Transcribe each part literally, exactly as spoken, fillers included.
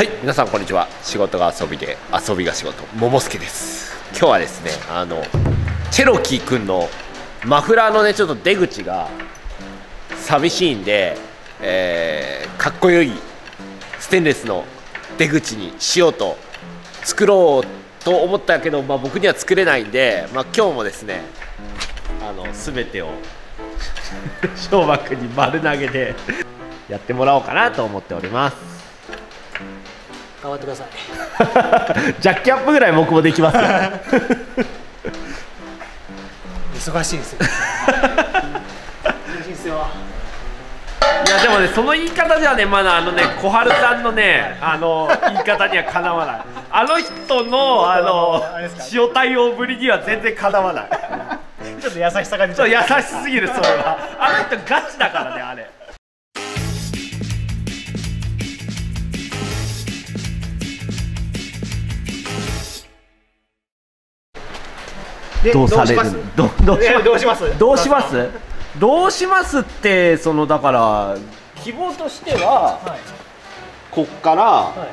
はい、皆さんこんにちは。仕事が遊びで遊びが仕事、ももすけです。今日はですね、あのチェロキーくんのマフラーのねちょっと出口が寂しいんで、えー、かっこよいステンレスの出口にしようと作ろうと思ったけど、まあ、僕には作れないんで、まあ、今日もですねあの全てを翔馬くんに丸投げでやってもらおうかなと思っております。頑張ってください。ジャッキアップぐらい僕もできますよ。忙しいんですよ。忙しいんですよ。いやでもね、その言い方ではね、まだあのね小春さんのねあの言い方にはかなわない。あの人のあの塩対応ぶりには全然かなわない。ちょっと優しさが出ちゃう。優しすぎるそれは。あの人ガチだからねあれ。どうされるどうしますどうしますどうしますって、そのだから希望としては、はい、こっから、はい、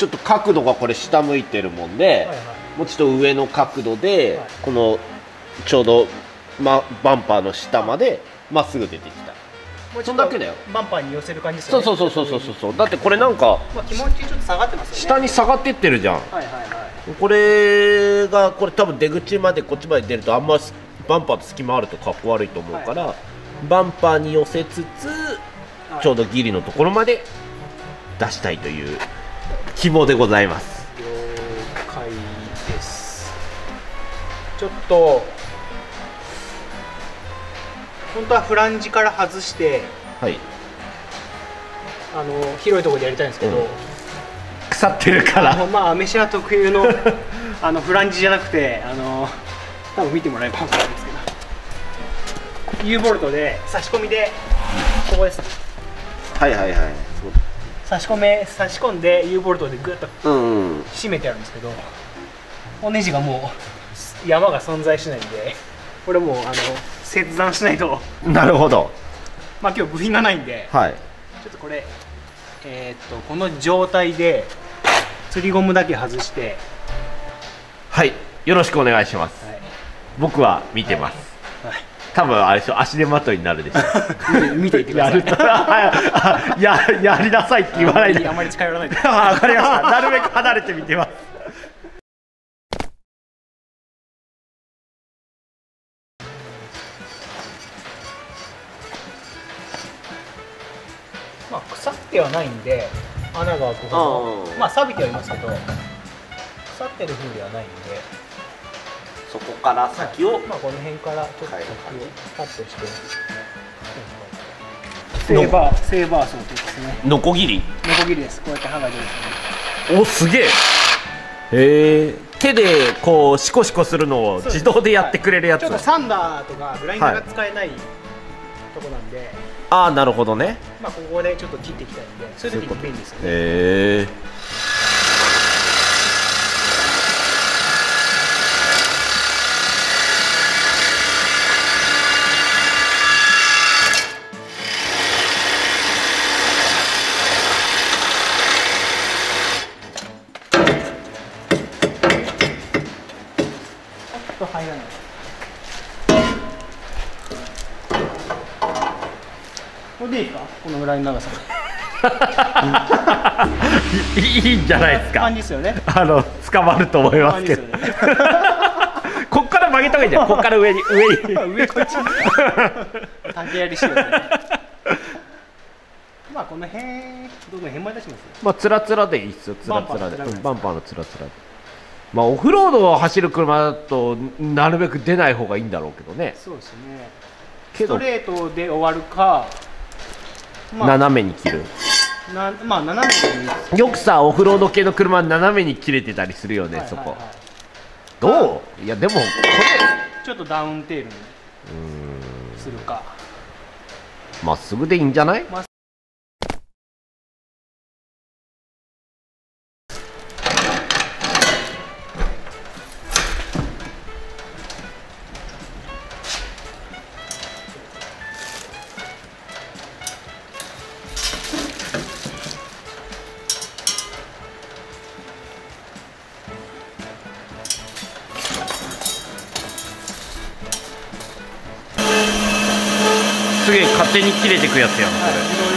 ちょっと角度がこれ下向いてるもんで、はいはい、もうちょっと上の角度で、はい、このちょうど、ま、バンパーの下までまっすぐ出てきた。そんだけだよ。バンパーに寄せる感じですよね。そうそうそうそうそうそう。だってこれなんか気持ちちょっと下がってますよね。下に下がってってるじゃん。はいはいはい。これがこれ多分出口までこっちまで出るとあんまバンパーと隙間あるとかっこ悪いと思うから、はい、バンパーに寄せつつ、はい、ちょうどギリのところまで出したいという希望でございます。了解です。ちょっと本当はフランジから外して、はい、あの広いところでやりたいんですけど、うん、腐ってるから、まあアメシア特有のあのフランジじゃなくて、あの多分見てもらえば分かるんですけど、 U ボルトで差し込みでここです。はいはいはい。差し込め差し込んで U ボルトでぐっと締めてあるんですけど、おネジがもう山が存在しないんで、これもうあの切断しないと。なるほど。まあ今日部品がないんで、はい、ちょっとこれえっとこの状態で釣りゴムだけ外して、はい、よろしくお願いします、はい、僕は見てます、はいはい、多分あれでしょ、足手まといになるでしょ。見ていてください。や, やりなさいって言わないで。あまり近寄らないで。わかりました。なるべく離れて見てます。まあ腐ってはないんで穴が開くほど、まあ錆びてはいますけど腐ってる風ではないんで、そこから先を、はい、まあこの辺からちょっと先をカットして、セーバーセーバーソーとですね。ノコギリ？ノコギリです。こうやって刃が出るですね。お、すげえ。へえ。手でこうシコシコするのを自動でやってくれるやつ。はい、ちょっとサンダーとかグラインダーが使えない、はい、とこなんで。ああ、なるほどね。まあここでちょっと切っていきたいんで、そういう時に便利ですよね。へえ。ちょっと入らない。これでいいか、このぐらいの長さ。いいんじゃないですか。感じですよね。あの捕まると思いますけど。ね、こっから曲げた方がいいんじゃん。こっから上に上に。上こっち。竹やりしよう、ね。まあこの辺どこ辺まで出します。まあつらつらでいいっすよ。つらつらで。バンパーのつらつらで。まあオフロードを走る車だとなるべく出ない方がいいんだろうけどね。そうですね。ストレートで終わるか。まあ、斜めに切る。なまあ斜めにいいですね。よくさオフロード系の車斜めに切れてたりするよね、そこ。どう？いやでもこれちょっとダウンテールにするか。まっすぐでいいんじゃない？まっすげえ勝手に切れてくやつやん、はい、これ。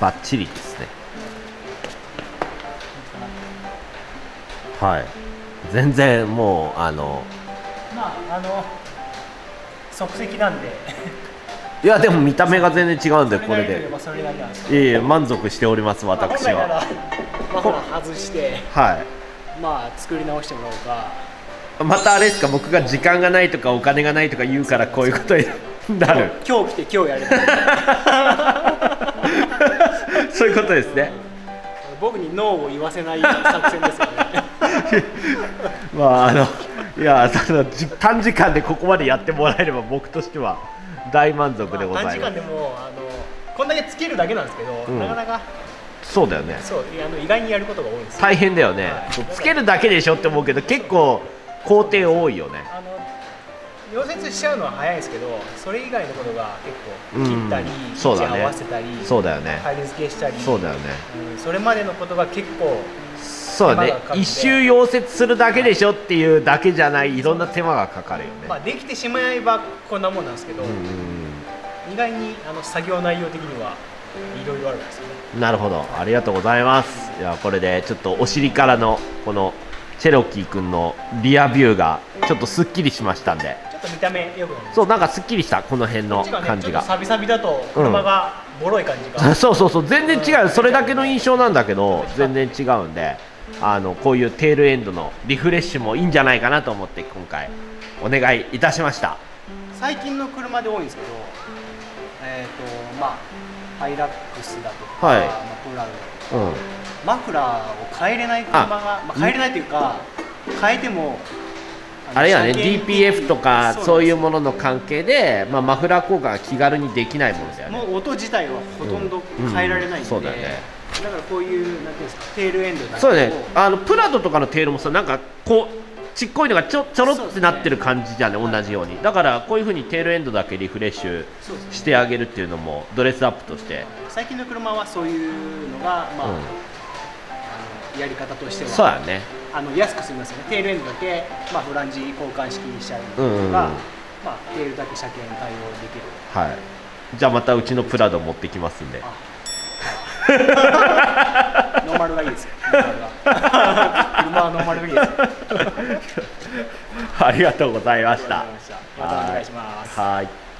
バッチリですね。はい。全然もうあのまああの即席なんでいやでも見た目が全然違うんでこれでいえいえ満足しております私は。まあ外してはい。まあ作り直してもらおうか。またあれですか、僕が時間がないとかお金がないとか言うからこういうことになる。今日来て今日やる。そういうことですね。僕にノーを言わせない作戦ですよね。まああのいやその短時間でここまでやってもらえれば僕としては大満足でございます。まあ、短時間でもあのこんだけつけるだけなんですけど、うん、なかなかそうだよね。そうあの意外にやることが多いんですよ。大変だよね。はい、つけるだけでしょって思うけど結構工程多いよね。あの溶接しちゃうのは早いですけど、それ以外のことが結構切ったり、位置合わせたり、そうだよね。入り付けしたり、そうだよね。それまでのことが結構そうだね。一周溶接するだけでしょっていうだけじゃない、いろんな手間がかかるよね。まあできてしまえばこんなもんなんですけど、意外にあの作業内容的にはいろいろあるんですよね。なるほど、ありがとうございます。じゃあこれでちょっとお尻からのこのチェロキー君のリアビューがちょっとすっきりしましたんで。見た目よくそうなんかすっきりしたこの辺の感じが、ね、サビサビだと車がボロい感じが、うん、そうそうそう全然違う、うん、それだけの印象なんだけど全然違うんで、うん、あのこういうテールエンドのリフレッシュもいいんじゃないかなと思って今回お願いいたしました。最近の車で多いんですけど、えーとまあ、ハイラックスだとか、はい、マフラーの、うん、マフラーを変えれない車がまあ、変えれないというか変えてもあれやね、ディーピーエフ とかそういうものの関係で、まあ、マフラー交換が気軽にできないものだよね。もう音自体はほとんど変えられないんで、だからこういうなんていうんですかテールエンドだそうね、あのプラドとかのテールもさなんかこうちっこいのがちょちょろってなってる感じじゃね、同じように。だからこういうふうにテールエンドだけリフレッシュしてあげるっていうのもドレスアップとして最近の車はそういうのが、まあうん、やり方としてはそうだね。あの安く済みますよね。テールエンドだけ、まあ、フランジ交換式にしちゃうとか、まあ、テールだけ車検対応できる。はい、じゃあまたうちのプラド持ってきますんで。ノーマルがいいですよ。車はノーマルがいいですよ。ありがとうございました。またお願いします。はい。